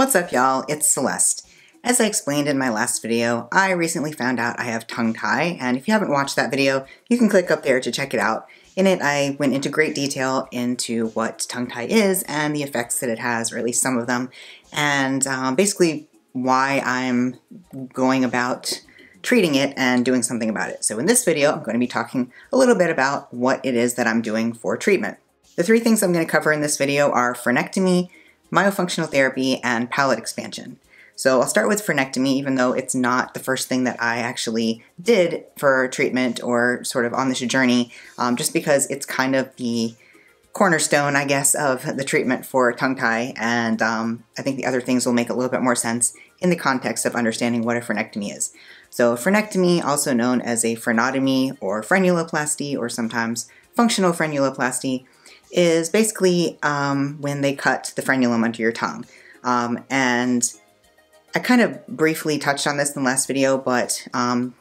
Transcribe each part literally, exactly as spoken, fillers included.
What's up, y'all? It's Celeste. As I explained in my last video, I recently found out I have tongue tie, and if you haven't watched that video, you can click up there to check it out. In it, I went into great detail into what tongue tie is and the effects that it has, or at least some of them, and um, basically why I'm going about treating it and doing something about it. So in this video, I'm going to be talking a little bit about what it is that I'm doing for treatment. The three things I'm going to cover in this video are frenectomy, myofunctional therapy, and palate expansion. So I'll start with frenectomy, even though it's not the first thing that I actually did for treatment or sort of on this journey, um, just because it's kind of the cornerstone, I guess, of the treatment for tongue tie, and um, I think the other things will make a little bit more sense in the context of understanding what a frenectomy is. So frenectomy, also known as a frenotomy or frenuloplasty, or sometimes functional frenuloplasty, is basically um, when they cut the frenulum under your tongue. Um, and I kind of briefly touched on this in the last video, but um,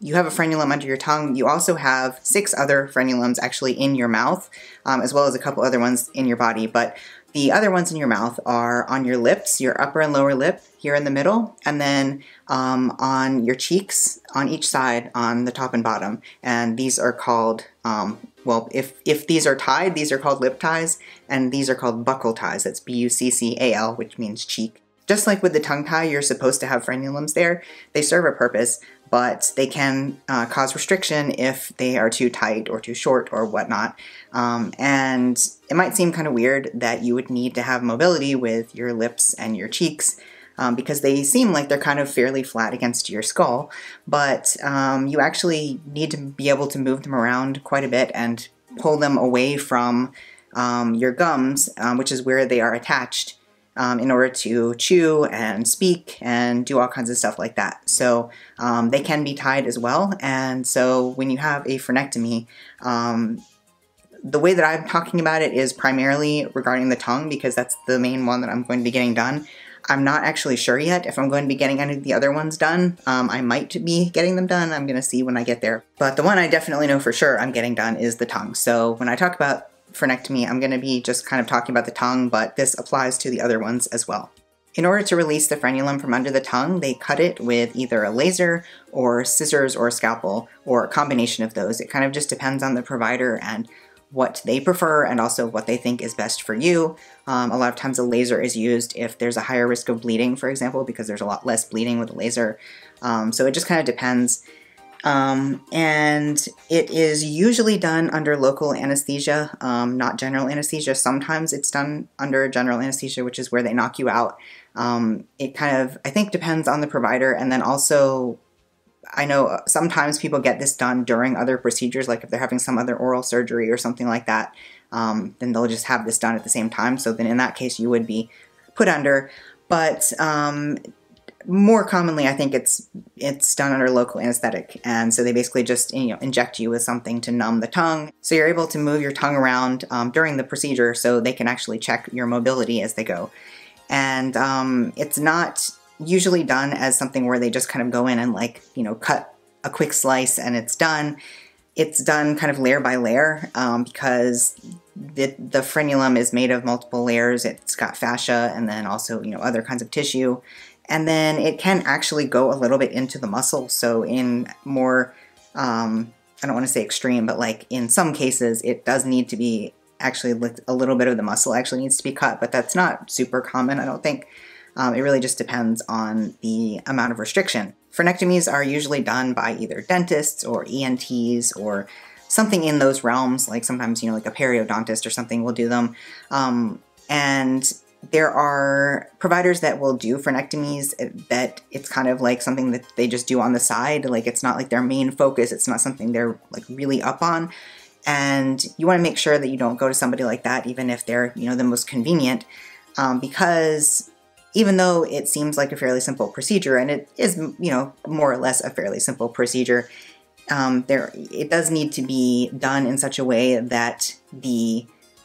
you have a frenulum under your tongue. You also have six other frenulums actually in your mouth, um, as well as a couple other ones in your body. But the other ones in your mouth are on your lips, your upper and lower lip, here in the middle, and then um, on your cheeks, on each side, on the top and bottom. And these are called, um, well, if, if these are tied, these are called lip ties, and these are called buccal ties. That's B U C C A L, which means cheek. Just like with the tongue tie, you're supposed to have frenulums there. They serve a purpose, but they can uh, cause restriction if they are too tight or too short or whatnot. Um, and it might seem kind of weird that you would need to have mobility with your lips and your cheeks, um, because they seem like they're kind of fairly flat against your skull, but um, you actually need to be able to move them around quite a bit and pull them away from um, your gums, um, which is where they are attached, Um, in order to chew and speak and do all kinds of stuff like that. So um, they can be tied as well. And so when you have a frenectomy, um, the way that I'm talking about it is primarily regarding the tongue, because that's the main one that I'm going to be getting done. I'm not actually sure yet if I'm going to be getting any of the other ones done. Um, I might be getting them done. I'm going to see when I get there. But the one I definitely know for sure I'm getting done is the tongue. So when I talk about frenectomy, I'm going to be just kind of talking about the tongue, but this applies to the other ones as well. In order to release the frenulum from under the tongue, they cut it with either a laser or scissors or a scalpel, or a combination of those. It kind of just depends on the provider and what they prefer, and also what they think is best for you. Um, a lot of times a laser is used if there's a higher risk of bleeding, for example, because there's a lot less bleeding with a laser. Um, so it just kind of depends. Um, and it is usually done under local anesthesia, um, not general anesthesia. Sometimes it's done under general anesthesia, which is where they knock you out. Um, it kind of, I think, depends on the provider. And then also, I know sometimes people get this done during other procedures, like if they're having some other oral surgery or something like that, um, then they'll just have this done at the same time. So then in that case, you would be put under, but, um, more commonly, I think it's it's done under local anesthetic, and so they basically just you know inject you with something to numb the tongue, so you're able to move your tongue around um, during the procedure, so they can actually check your mobility as they go. And um, it's not usually done as something where they just kind of go in and like you know cut a quick slice and it's done. It's done kind of layer by layer, um, because the, the frenulum is made of multiple layers. It's got fascia and then also you know other kinds of tissue. And then it can actually go a little bit into the muscle. So in more, um, I don't want to say extreme, but like in some cases, it does need to be actually like a little bit of the muscle actually needs to be cut, but that's not super common, I don't think. Um, it really just depends on the amount of restriction. Frenectomies are usually done by either dentists or E N Ts or something in those realms. Like sometimes, you know, like a periodontist or something will do them. Um, and There are providers that will do frenectomies that it's kind of like something that they just do on the side. Like it's not like their main focus. It's not something they're like really up on. And you want to make sure that you don't go to somebody like that, even if they're, you know, the most convenient, um, because even though it seems like a fairly simple procedure, and it is, you know, more or less a fairly simple procedure, um, there, it does need to be done in such a way that the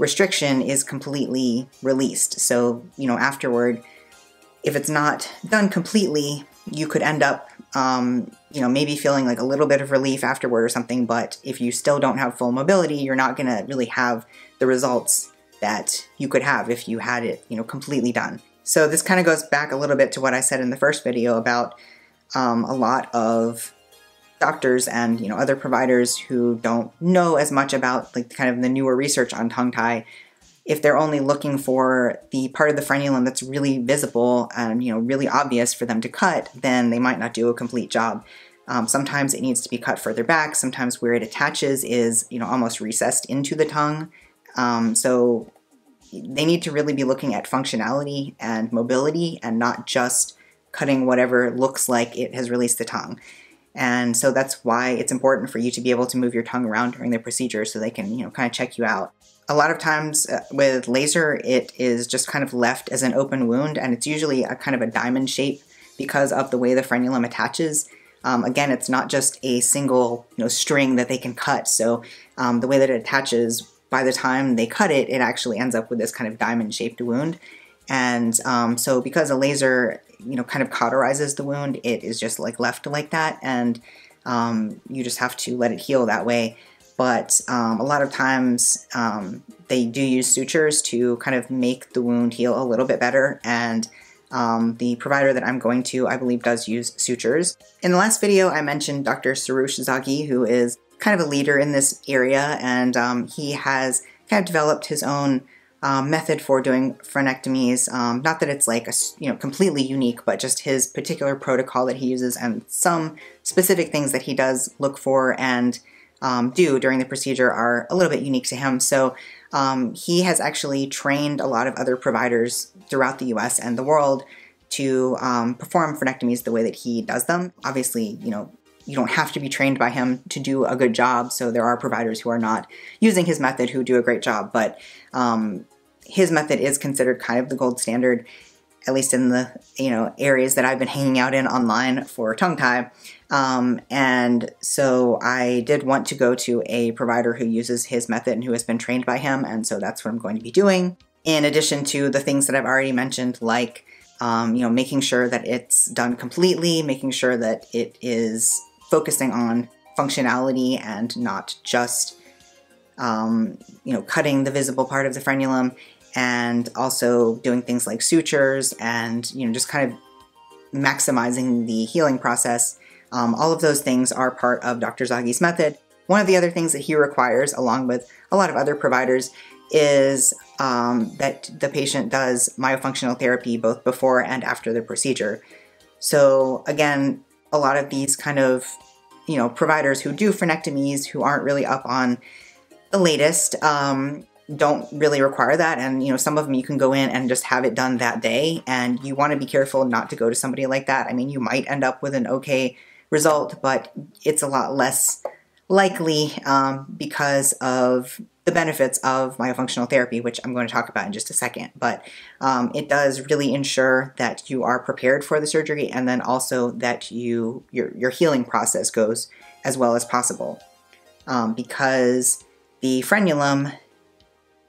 restriction is completely released. So, you know, afterward, if it's not done completely, you could end up, um, you know, maybe feeling like a little bit of relief afterward or something. But if you still don't have full mobility, you're not going to really have the results that you could have if you had it, you know, completely done. So this kind of goes back a little bit to what I said in the first video about um, a lot of doctors and, you know, other providers who don't know as much about like kind of the newer research on tongue tie. If they're only looking for the part of the frenulum that's really visible and, you know, really obvious for them to cut, then they might not do a complete job. Um, sometimes it needs to be cut further back. Sometimes where it attaches is, you know, almost recessed into the tongue. Um, so they need to really be looking at functionality and mobility and not just cutting whatever looks like it has released the tongue. And so that's why it's important for you to be able to move your tongue around during the procedure so they can, you know, kind of check you out. A lot of times with laser, it is just kind of left as an open wound, and it's usually a kind of a diamond shape because of the way the frenulum attaches. Um, again, it's not just a single, you know, string that they can cut. So um, the way that it attaches, by the time they cut it, it actually ends up with this kind of diamond-shaped wound. And um, so because a laser, you know, kind of cauterizes the wound, it is just like left like that, and um, you just have to let it heal that way. But um, a lot of times um, they do use sutures to kind of make the wound heal a little bit better. And um, the provider that I'm going to, I believe, does use sutures. In the last video, I mentioned Doctor Sarush Zaghi, who is kind of a leader in this area. And um, he has kind of developed his own um, method for doing frenectomies. Um, not that it's like, a, you know, completely unique, but just his particular protocol that he uses and some specific things that he does look for and Um, do during the procedure are a little bit unique to him. So um, he has actually trained a lot of other providers throughout the U S and the world to um, perform frenectomies the way that he does them. Obviously, you know, you don't have to be trained by him to do a good job. So there are providers who are not using his method who do a great job, but um, his method is considered kind of the gold standard, at least in the, you know, areas that I've been hanging out in online for tongue tie. Um, and so I did want to go to a provider who uses his method and who has been trained by him. And so that's what I'm going to be doing. In addition to the things that I've already mentioned, like, um, you know, making sure that it's done completely, making sure that it is focusing on functionality and not just, um, you know, cutting the visible part of the frenulum, and also doing things like sutures and, you know, just kind of maximizing the healing process. Um, all of those things are part of Doctor Zaghi's method. One of the other things that he requires, along with a lot of other providers, is um, that the patient does myofunctional therapy both before and after the procedure. So again, a lot of these kind of, you know, providers who do frenectomies who aren't really up on the latest, um, don't really require that. And, you know, some of them you can go in and just have it done that day. And you want to be careful not to go to somebody like that. I mean, you might end up with an okay result, but it's a lot less likely um, because of the benefits of myofunctional therapy, which I'm going to talk about in just a second. But um, it does really ensure that you are prepared for the surgery, and then also that you your, your healing process goes as well as possible. Um, because the frenulum,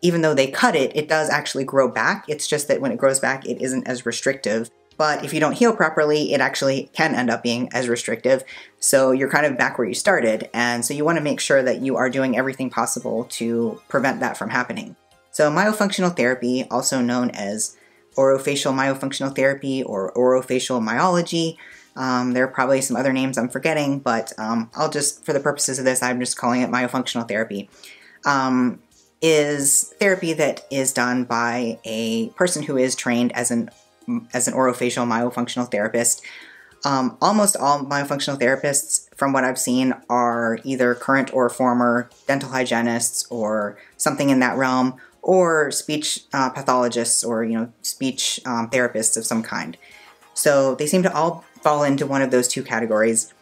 even though they cut it, it does actually grow back. It's just that when it grows back, it isn't as restrictive. But if you don't heal properly, it actually can end up being as restrictive. So you're kind of back where you started. And so you want to make sure that you are doing everything possible to prevent that from happening. So myofunctional therapy, also known as orofacial myofunctional therapy or orofacial myology, um, there are probably some other names I'm forgetting, but um, I'll just, for the purposes of this, I'm just calling it myofunctional therapy. Um, is therapy that is done by a person who is trained as an as an orofacial myofunctional therapist. Um, almost all myofunctional therapists, from what I've seen, are either current or former dental hygienists or something in that realm, or speech uh, pathologists or, you know, speech um, therapists of some kind. So they seem to all fall into one of those two categories.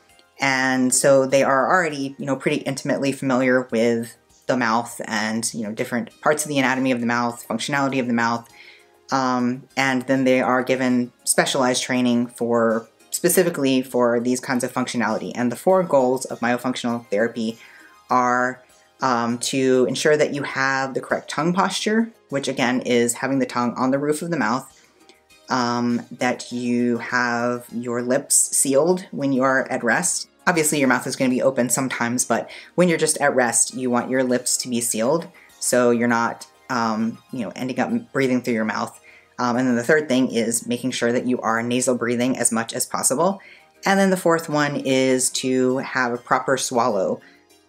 And so they are already, you know, pretty intimately familiar with the mouth and, you know, different parts of the anatomy of the mouth, functionality of the mouth. Um, and then they are given specialized training for specifically for these kinds of functionality. And the four goals of myofunctional therapy are um, to ensure that you have the correct tongue posture, which again is having the tongue on the roof of the mouth, um, that you have your lips sealed when you are at rest. Obviously your mouth is going to be open sometimes, but when you're just at rest, you want your lips to be sealed so you're not, um, you know, ending up breathing through your mouth. Um, and then the third thing is making sure that you are nasal breathing as much as possible. And then the fourth one is to have a proper swallow,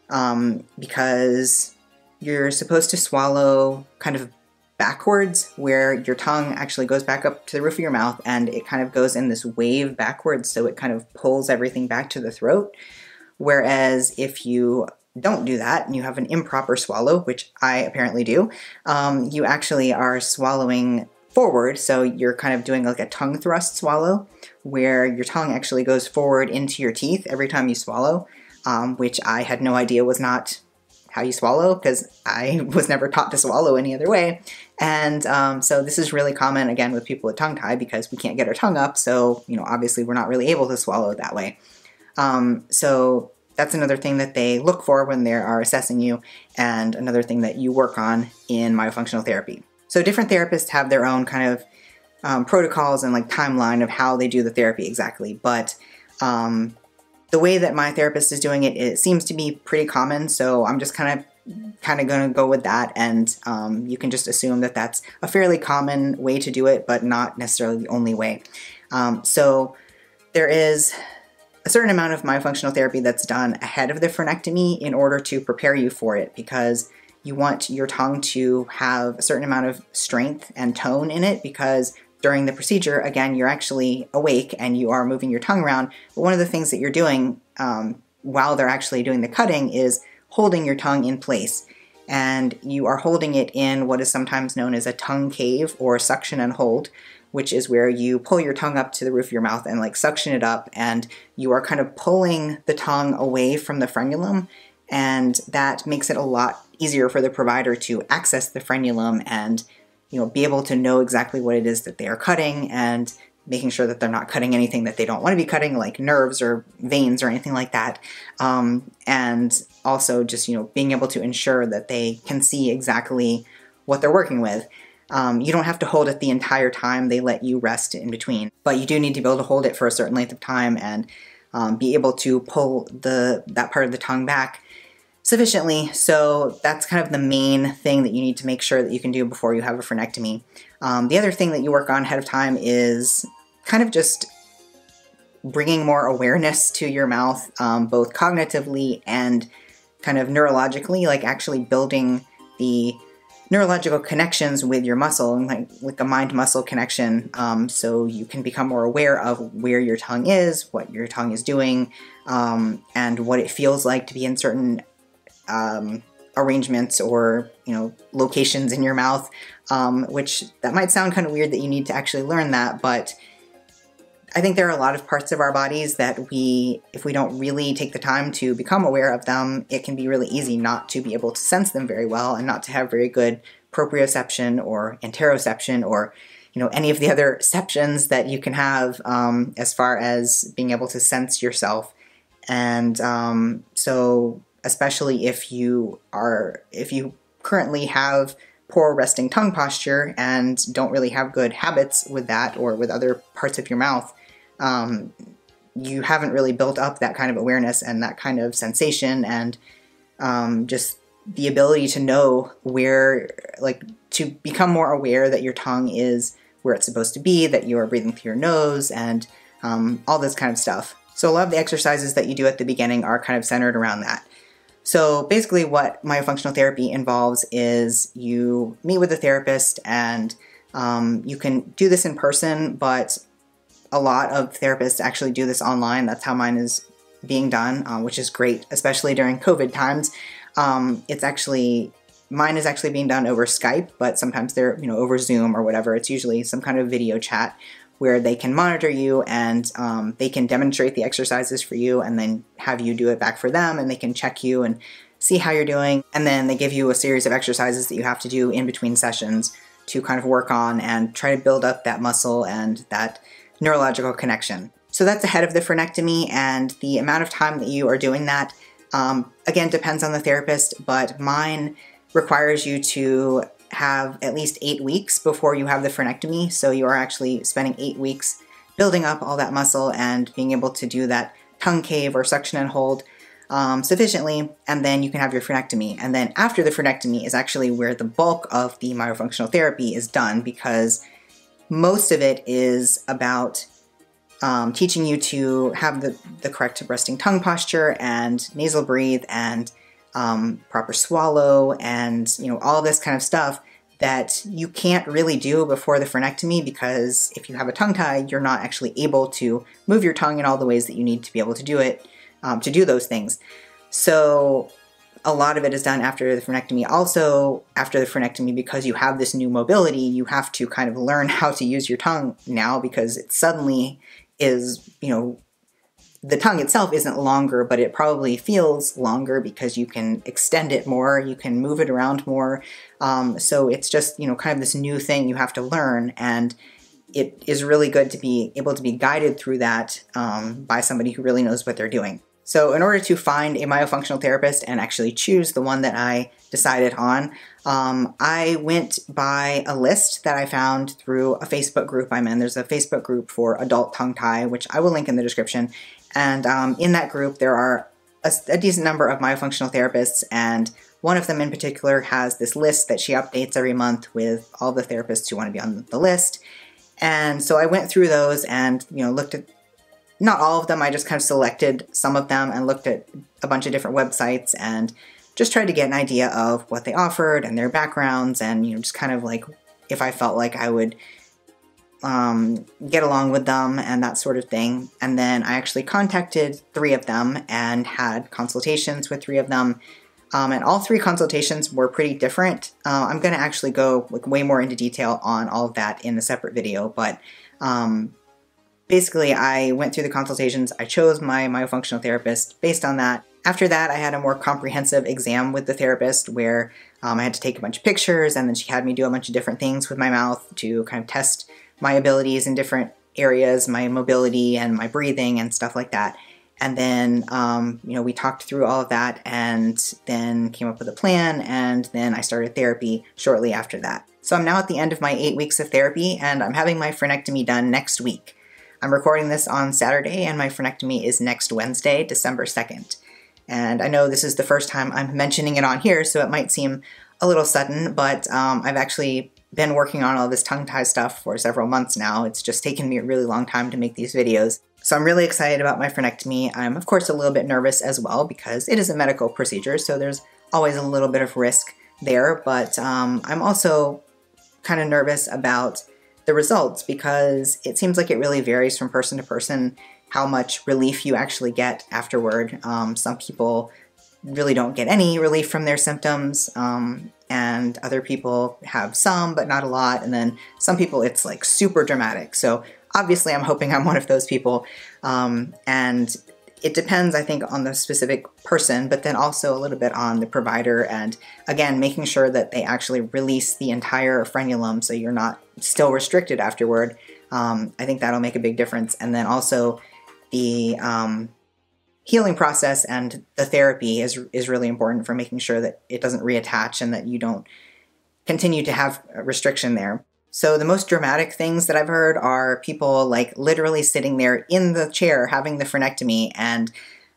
um, because you're supposed to swallow kind of backwards, where your tongue actually goes back up to the roof of your mouth and it kind of goes in this wave backwards, so it kind of pulls everything back to the throat. Whereas if you don't do that and you have an improper swallow, which I apparently do, um, you actually are swallowing forward, so you're kind of doing like a tongue thrust swallow, where your tongue actually goes forward into your teeth every time you swallow, um, which I had no idea was not how you swallow, because I was never taught to swallow any other way. And um, so this is really common, again, with people with tongue tie, because we can't get our tongue up, so, you know, obviously we're not really able to swallow that way. Um, so that's another thing that they look for when they are assessing you, and another thing that you work on in myofunctional therapy. So different therapists have their own kind of um, protocols and like timeline of how they do the therapy exactly, but um, the way that my therapist is doing it, it seems to be pretty common, so I'm just kind of kind of going to go with that, and um, you can just assume that that's a fairly common way to do it, but not necessarily the only way. Um, so there is a certain amount of myofunctional therapy that's done ahead of the frenectomy in order to prepare you for it, because you want your tongue to have a certain amount of strength and tone in it, because during the procedure, again, you're actually awake and you are moving your tongue around. But one of the things that you're doing um, while they're actually doing the cutting is holding your tongue in place. And you are holding it in what is sometimes known as a tongue cave or suction and hold, which is where you pull your tongue up to the roof of your mouth and like suction it up. And you are kind of pulling the tongue away from the frenulum. And that makes it a lot easier for the provider to access the frenulum and, you know, be able to know exactly what it is that they are cutting, and making sure that they're not cutting anything that they don't want to be cutting, like nerves or veins or anything like that. Um, and also just, you know, being able to ensure that they can see exactly what they're working with. Um, you don't have to hold it the entire time. They let you rest in between, but you do need to be able to hold it for a certain length of time and um, be able to pull the that part of the tongue back sufficiently. So that's kind of the main thing that you need to make sure that you can do before you have a frenectomy. Um, the other thing that you work on ahead of time is kind of just bringing more awareness to your mouth, um, both cognitively and kind of neurologically, like actually building the neurological connections with your muscle, and like, like a mind-muscle connection, um, so you can become more aware of where your tongue is, what your tongue is doing, um, and what it feels like to be in certain Um, arrangements or, you know, locations in your mouth, um, which that might sound kind of weird that you need to actually learn that, but I think there are a lot of parts of our bodies that we, if we don't really take the time to become aware of them, it can be really easy not to be able to sense them very well and not to have very good proprioception or interoception or, you know, any of the other ceptions that you can have um, as far as being able to sense yourself. And um, so especially if you are, if you currently have poor resting tongue posture and don't really have good habits with that or with other parts of your mouth, um, you haven't really built up that kind of awareness and that kind of sensation and um, just the ability to know where, like to become more aware that your tongue is where it's supposed to be, that you are breathing through your nose and um, all this kind of stuff. So a lot of the exercises that you do at the beginning are kind of centered around that. So basically what myofunctional therapy involves is you meet with a therapist, and um, you can do this in person, but a lot of therapists actually do this online. That's how mine is being done, um, which is great, especially during COVID times. Um, it's actually, mine is actually being done over Skype, but sometimes they're, you know, over Zoom or whatever. It's usually some kind of video chat where they can monitor you and um, they can demonstrate the exercises for you and then have you do it back for them, and they can check you and see how you're doing. And then they give you a series of exercises that you have to do in between sessions to kind of work on and try to build up that muscle and that neurological connection. So that's ahead of the frenectomy, and the amount of time that you are doing that, um, again, depends on the therapist, but mine requires you to have at least eight weeks before you have the frenectomy. So you are actually spending eight weeks building up all that muscle and being able to do that tongue cave or suction and hold um, sufficiently, and then you can have your frenectomy. And then after the frenectomy is actually where the bulk of the myofunctional therapy is done, because most of it is about um, teaching you to have the, the correct resting tongue posture and nasal breathe and um, proper swallow and, you know, all this kind of stuff that you can't really do before the frenectomy, because if you have a tongue tie, you're not actually able to move your tongue in all the ways that you need to be able to do it, um, to do those things. So a lot of it is done after the frenectomy. Also, after the frenectomy, because you have this new mobility, you have to kind of learn how to use your tongue now, because it suddenly is, you know, the tongue itself isn't longer, but it probably feels longer because you can extend it more, you can move it around more. Um, so it's just, you know, kind of this new thing you have to learn, and it is really good to be able to be guided through that um, by somebody who really knows what they're doing. So in order to find a myofunctional therapist and actually choose the one that I decided on, um, I went by a list that I found through a Facebook group I'm in. There's a Facebook group for adult tongue tie, which I will link in the description. And um, in that group, there are a, a decent number of myofunctional therapists, and one of them in particular has this list that she updates every month with all the therapists who want to be on the list. And so I went through those and, you know, looked at not all of them, I just kind of selected some of them and looked at a bunch of different websites and just tried to get an idea of what they offered and their backgrounds and, you know, just kind of like if I felt like I would um, get along with them and that sort of thing. And then I actually contacted three of them and had consultations with three of them. Um, and all three consultations were pretty different. Uh, I'm going to actually go like way more into detail on all of that in a separate video, but um, basically, I went through the consultations, I chose my myofunctional therapist based on that. After that, I had a more comprehensive exam with the therapist where um, I had to take a bunch of pictures, and then she had me do a bunch of different things with my mouth to kind of test my abilities in different areas, my mobility and my breathing and stuff like that. And then, um, you know, we talked through all of that and then came up with a plan, and then I started therapy shortly after that. So I'm now at the end of my eight weeks of therapy, and I'm having my frenectomy done next week. I'm recording this on Saturday, and my frenectomy is next Wednesday, December second. And I know this is the first time I'm mentioning it on here, so it might seem a little sudden, but um, I've actually been working on all this tongue tie stuff for several months now. It's just taken me a really long time to make these videos. So I'm really excited about my frenectomy. I'm, of course, a little bit nervous as well because it is a medical procedure, so there's always a little bit of risk there, but um, I'm also kind of nervous about the results, because it seems like it really varies from person to person how much relief you actually get afterward. Um, some people really don't get any relief from their symptoms, um, and other people have some but not a lot, and then some people it's like super dramatic. So obviously I'm hoping I'm one of those people, um, and it depends, I think, on the specific person, but then also a little bit on the provider, and again making sure that they actually release the entire frenulum so you're not still restricted afterward. um, I think that'll make a big difference. And then also the um, healing process and the therapy is, is really important for making sure that it doesn't reattach and that you don't continue to have a restriction there. So the most dramatic things that I've heard are people like literally sitting there in the chair having the frenectomy, and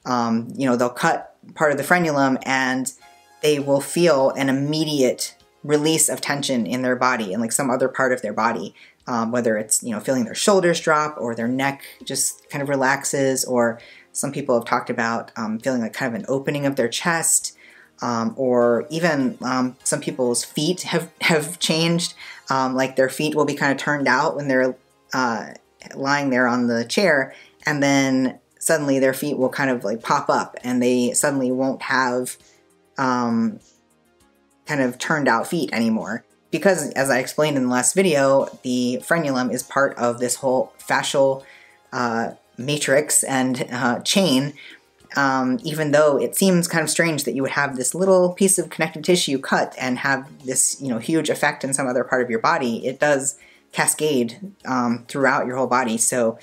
um, you know, they'll cut part of the frenulum and they will feel an immediate release of tension in their body and like some other part of their body, um, whether it's, you know, feeling their shoulders drop or their neck just kind of relaxes, or some people have talked about um, feeling like kind of an opening of their chest, um, or even um, some people's feet have, have changed, um, like their feet will be kind of turned out when they're uh, lying there on the chair, and then suddenly their feet will kind of like pop up and they suddenly won't have um, kind of turned out feet anymore. Because as I explained in the last video, the frenulum is part of this whole fascial uh, matrix and uh, chain, um, even though it seems kind of strange that you would have this little piece of connective tissue cut and have this, you know, huge effect in some other part of your body, it does cascade um, throughout your whole body. So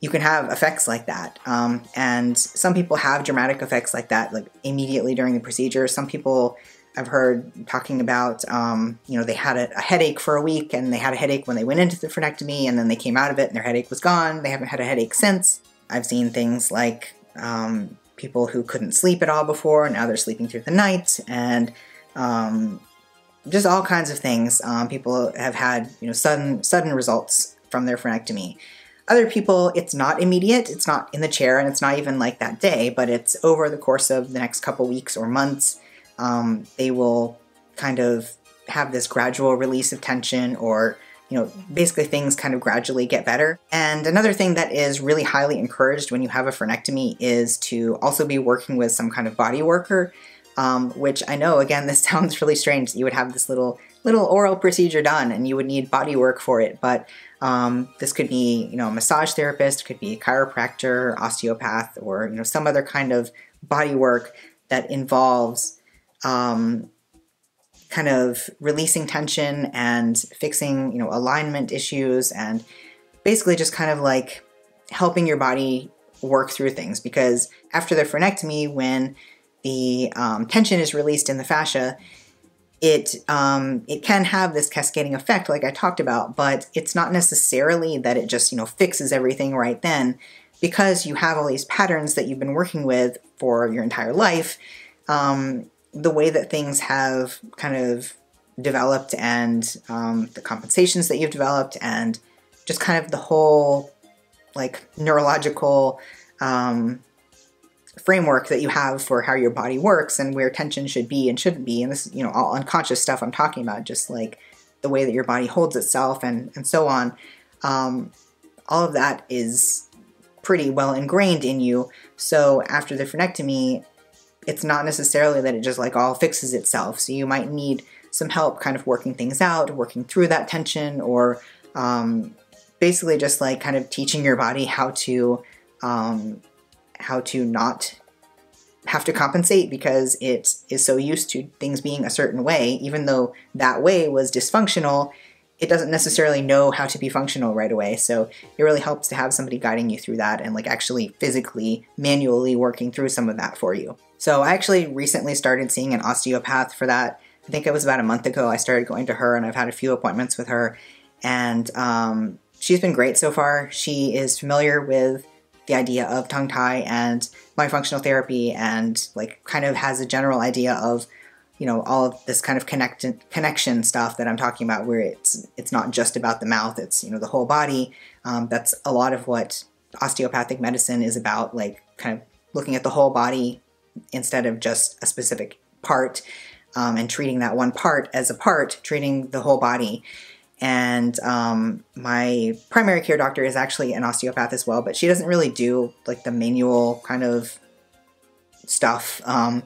you can have effects like that. Um, and some people have dramatic effects like that, like immediately during the procedure. Some people I've heard talking about, um, you know, they had a, a headache for a week, and they had a headache when they went into the frenectomy, and then they came out of it and their headache was gone. They haven't had a headache since. I've seen things like um, people who couldn't sleep at all before, now they're sleeping through the night, and um, just all kinds of things. Um, people have had, you know, sudden, sudden results from their frenectomy. Other people, it's not immediate, it's not in the chair, and it's not even like that day, but it's over the course of the next couple weeks or months. Um, they will kind of have this gradual release of tension, or, you know, basically things kind of gradually get better. And another thing that is really highly encouraged when you have a frenectomy is to also be working with some kind of body worker, um, which I know, again, this sounds really strange that you would have this little little oral procedure done and you would need body work for it, but um, this could be, you know, a massage therapist, could be a chiropractor, osteopath, or, you know, some other kind of body work that involves um, kind of releasing tension and fixing, you know, alignment issues, and basically just kind of like helping your body work through things. Because after the frenectomy, when the um, tension is released in the fascia, It, um, it can have this cascading effect like I talked about, but it's not necessarily that it just, you know, fixes everything right then, because you have all these patterns that you've been working with for your entire life. Um, the way that things have kind of developed, and um, the compensations that you've developed, and just kind of the whole like neurological um, framework that you have for how your body works and where tension should be and shouldn't be. And this is, you know, all unconscious stuff I'm talking about, just like the way that your body holds itself and, and so on. Um, all of that is pretty well ingrained in you. So after the frenectomy, it's not necessarily that it just like all fixes itself. So you might need some help kind of working things out, working through that tension, or um, basically just like kind of teaching your body how to um, how to not have to compensate, because it is so used to things being a certain way. Even though that way was dysfunctional, it doesn't necessarily know how to be functional right away. So it really helps to have somebody guiding you through that and like actually physically, manually working through some of that for you. So I actually recently started seeing an osteopath for that. I think it was about a month ago I started going to her, and I've had a few appointments with her, and um, she's been great so far. She is familiar with the idea of tongue tie and myofunctional therapy, and like kind of has a general idea of, you know, all of this kind of connect connection stuff that I'm talking about, where it's it's not just about the mouth, it's, you know, the whole body. Um, that's a lot of what osteopathic medicine is about, like kind of looking at the whole body instead of just a specific part, um, and treating that one part as a part, treating the whole body. And um, my primary care doctor is actually an osteopath as well, but she doesn't really do like the manual kind of stuff um,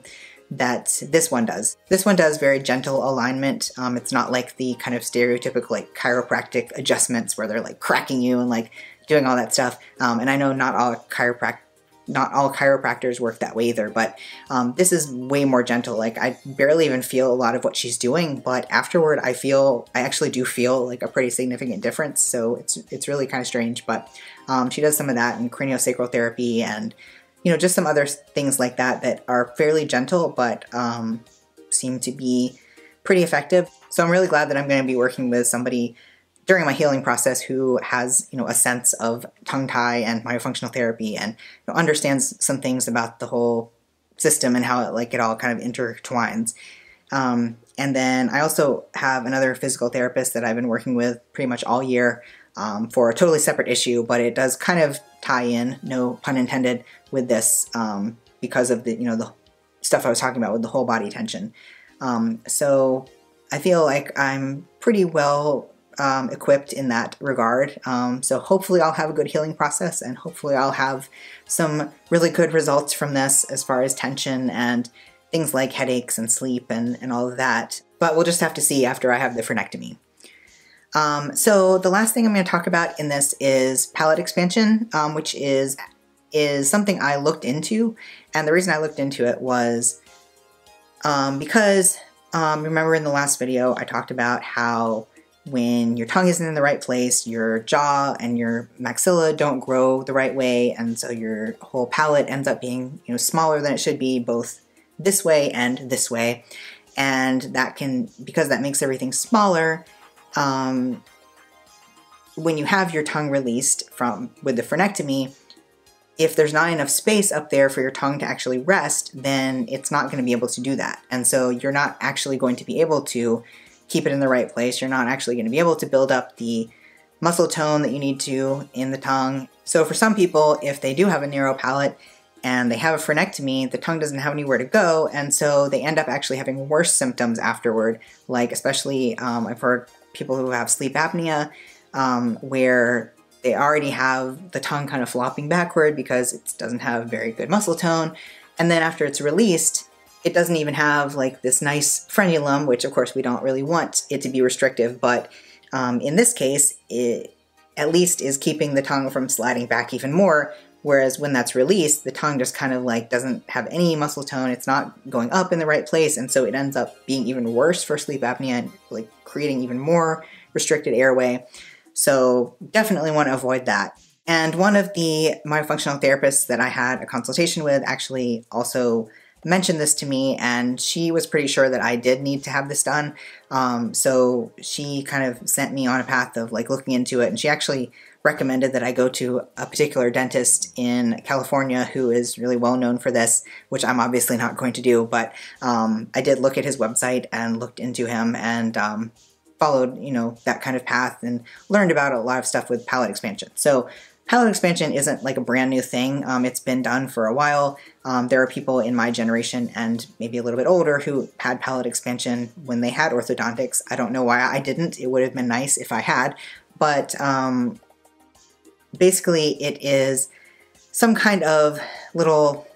that this one does. This one does very gentle alignment. Um, it's not like the kind of stereotypical like chiropractic adjustments where they're like cracking you and like doing all that stuff. Um, and I know not all chiropractic Not all chiropractors work that way either, but um, this is way more gentle. Like I barely even feel a lot of what she's doing, but afterward I feel, I actually do feel like a pretty significant difference. So it's it's really kind of strange, but um, she does some of that, and craniosacral therapy, and, you know, just some other things like that that are fairly gentle, but um, seem to be pretty effective. So I'm really glad that I'm going to be working with somebody during my healing process who has, you know, a sense of tongue tie and myofunctional therapy, and, you know, understands some things about the whole system and how it like it all kind of intertwines. Um, and then I also have another physical therapist that I've been working with pretty much all year um, for a totally separate issue, but it does kind of tie in, no pun intended, with this um, because of the, you know, the stuff I was talking about with the whole body tension. Um, so I feel like I'm pretty well Um, equipped in that regard. Um, so hopefully I'll have a good healing process, and hopefully I'll have some really good results from this as far as tension and things like headaches and sleep and, and all of that. But we'll just have to see after I have the frenectomy. Um, so the last thing I'm going to talk about in this is palate expansion, um, which is, is something I looked into. And the reason I looked into it was um, because um, remember in the last video I talked about how when your tongue isn't in the right place, your jaw and your maxilla don't grow the right way, and so your whole palate ends up being, you know, smaller than it should be, both this way and this way. And that can, because that makes everything smaller, um, when you have your tongue released from with the frenectomy, if there's not enough space up there for your tongue to actually rest, then it's not going to be able to do that. And so you're not actually going to be able to keep it in the right place, you're not actually going to be able to build up the muscle tone that you need to in the tongue. So for some people, if they do have a narrow palate and they have a frenectomy, the tongue doesn't have anywhere to go, and so they end up actually having worse symptoms afterward, like especially um, I've heard people who have sleep apnea, um, where they already have the tongue kind of flopping backward because it doesn't have very good muscle tone, and then after it's released, it doesn't even have like this nice frenulum, which of course we don't really want it to be restrictive, but um, in this case, it at least is keeping the tongue from sliding back even more, whereas when that's released, the tongue just kind of like doesn't have any muscle tone, it's not going up in the right place, and so it ends up being even worse for sleep apnea and like creating even more restricted airway. So definitely want to avoid that. And one of the myofunctional therapists that I had a consultation with actually also mentioned this to me, and she was pretty sure that I did need to have this done. Um, so she kind of sent me on a path of like looking into it, and she actually recommended that I go to a particular dentist in California who is really well known for this, which I'm obviously not going to do, but um, I did look at his website and looked into him, and um, followed, you know, that kind of path and learned about a lot of stuff with palate expansion. So palate expansion isn't like a brand new thing. Um, it's been done for a while. Um, there are people in my generation and maybe a little bit older who had palate expansion when they had orthodontics. I don't know why I didn't. It would have been nice if I had, but um, basically it is some kind of little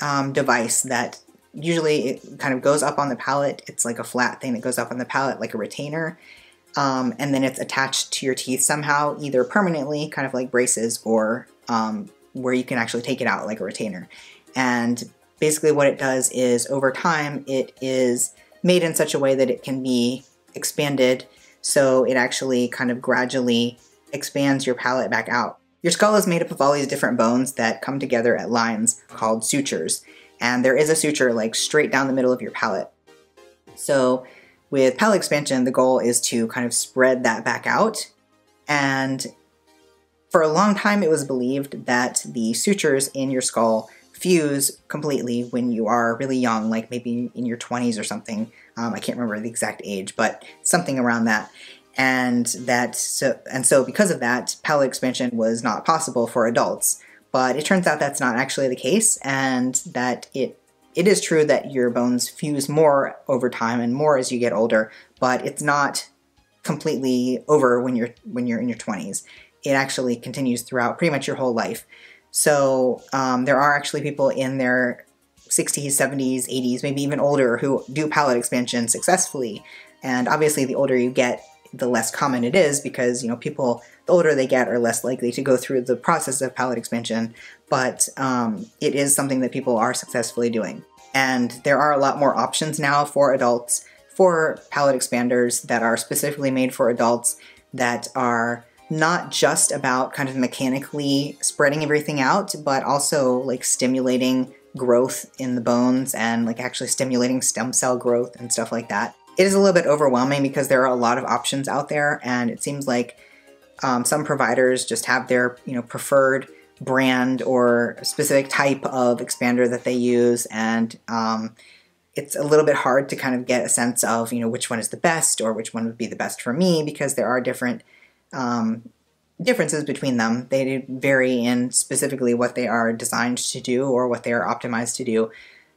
um, device that usually it kind of goes up on the palate. It's like a flat thing that goes up on the palate, like a retainer. Um, and then it's attached to your teeth somehow, either permanently, kind of like braces, or um, where you can actually take it out like a retainer. And basically what it does is over time, it is made in such a way that it can be expanded. So it actually kind of gradually expands your palate back out. Your skull is made up of all these different bones that come together at lines called sutures. And there is a suture like straight down the middle of your palate. So with palate expansion, the goal is to kind of spread that back out. And for a long time, it was believed that the sutures in your skull fuse completely when you are really young, like maybe in your twenties or something. Um, I can't remember the exact age, but something around that. And that so, and so because of that, palate expansion was not possible for adults. But it turns out that's not actually the case, and that it it is true that your bones fuse more over time and more as you get older, but it's not completely over when you're when you're in your twenties. It actually continues throughout pretty much your whole life. So um, there are actually people in their sixties, seventies, eighties, maybe even older who do palate expansion successfully. And obviously the older you get, the less common it is, because, you know, people, the older they get, are less likely to go through the process of palate expansion, but um, it is something that people are successfully doing. And there are a lot more options now for adults, for palate expanders that are specifically made for adults, that are not just about kind of mechanically spreading everything out, but also like stimulating growth in the bones and like actually stimulating stem cell growth and stuff like that. It is a little bit overwhelming because there are a lot of options out there, and it seems like um, some providers just have their, you know, preferred brand or specific type of expander that they use, and um, it's a little bit hard to kind of get a sense of, you know, which one is the best or which one would be the best for me, because there are different um, differences between them. They vary in specifically what they are designed to do or what they are optimized to do.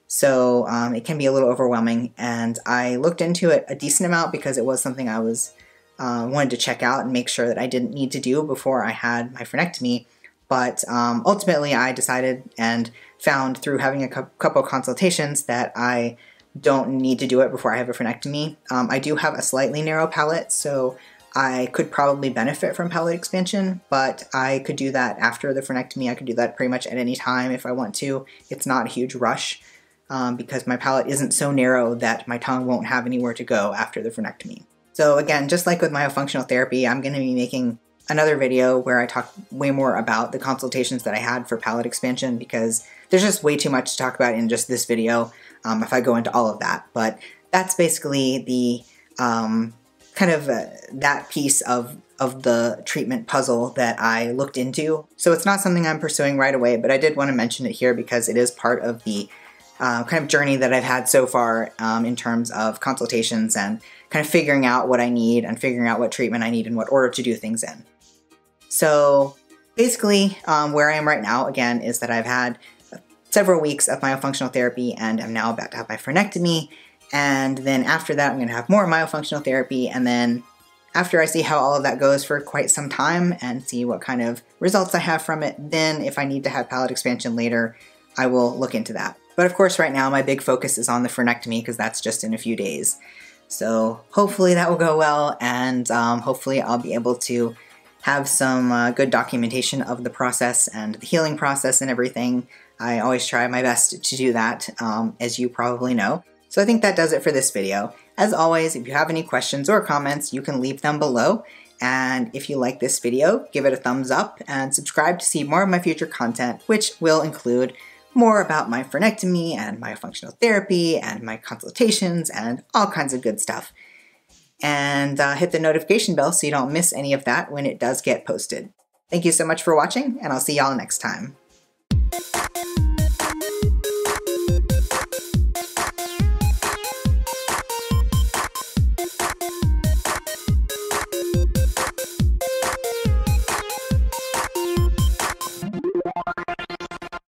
So um, it can be a little overwhelming, and I looked into it a decent amount because it was something I was uh, wanted to check out and make sure that I didn't need to do before I had my frenectomy. But um, ultimately I decided and found through having a couple consultations that I don't need to do it before I have a frenectomy. Um, I do have a slightly narrow palate, so I could probably benefit from palate expansion, but I could do that after the frenectomy. I could do that pretty much at any time if I want to. It's not a huge rush. Um, because my palate isn't so narrow that my tongue won't have anywhere to go after the frenectomy. So again, just like with myofunctional therapy, I'm going to be making another video where I talk way more about the consultations that I had for palate expansion, because there's just way too much to talk about in just this video um, if I go into all of that. But that's basically the um, kind of uh, that piece of of the treatment puzzle that I looked into. So it's not something I'm pursuing right away, but I did want to mention it here because it is part of the Uh, kind of journey that I've had so far um, in terms of consultations and kind of figuring out what I need and figuring out what treatment I need and what order to do things in. So basically um, where I am right now, again, is that I've had several weeks of myofunctional therapy and I'm now about to have my frenectomy. And then after that, I'm going to have more myofunctional therapy. And then after I see how all of that goes for quite some time and see what kind of results I have from it, then if I need to have palate expansion later, I will look into that. But of course, right now my big focus is on the frenectomy because that's just in a few days. So hopefully that will go well, and um, hopefully I'll be able to have some uh, good documentation of the process and the healing process and everything. I always try my best to do that, um, as you probably know. So I think that does it for this video. As always, if you have any questions or comments, you can leave them below. And if you like this video, give it a thumbs up and subscribe to see more of my future content, which will include more about my frenectomy and myofunctional therapy and my consultations and all kinds of good stuff. And uh, hit the notification bell so you don't miss any of that when it does get posted. Thank you so much for watching, and I'll see y'all next time.